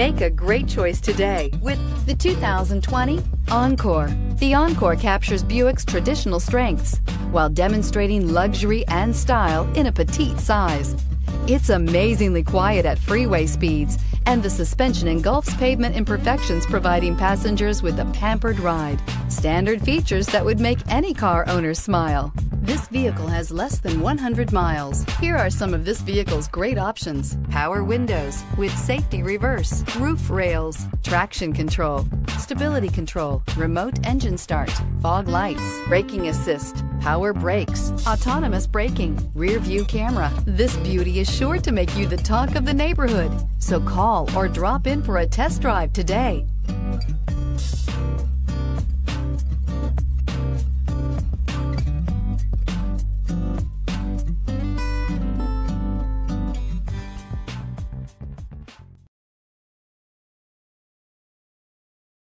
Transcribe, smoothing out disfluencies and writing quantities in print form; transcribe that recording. Make a great choice today with the 2020 Encore. The Encore captures Buick's traditional strengths while demonstrating luxury and style in a petite size. It's amazingly quiet at freeway speeds, and the suspension engulfs pavement imperfections, providing passengers with a pampered ride. Standard features that would make any car owner smile. This vehicle has less than 100 miles. Here are some of this vehicle's great options: power windows with safety reverse, roof rails, traction control, stability control, remote engine start, fog lights, braking assist, power brakes, autonomous braking, rear view camera. This beauty is sure to make you the talk of the neighborhood. So call or drop in for a test drive today.